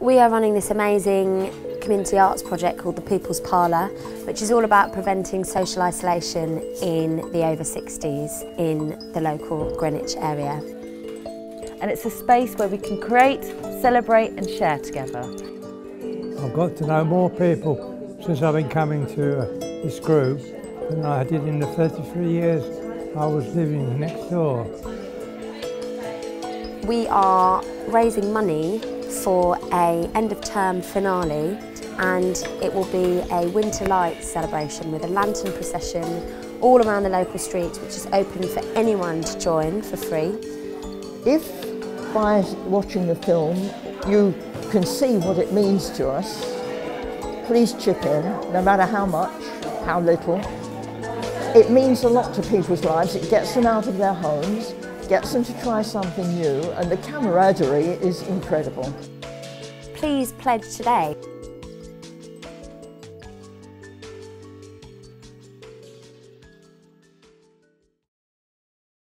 We are running this amazing community arts project called the People's Parlour, which is all about preventing social isolation in the over 60s in the local Greenwich area. And it's a space where we can create, celebrate and share together. I've got to know more people since I've been coming to this group than I did in the 33 years I was living next door. We are raising money for an end-of-term finale, and it will be a winter lights celebration with a lantern procession all around the local streets, which is open for anyone to join for free. If by watching the film you can see what it means to us, please chip in, no matter how much, how little. It means a lot to people's lives. It gets them out of their homes, gets them to try something new, and the camaraderie is incredible. Please pledge today.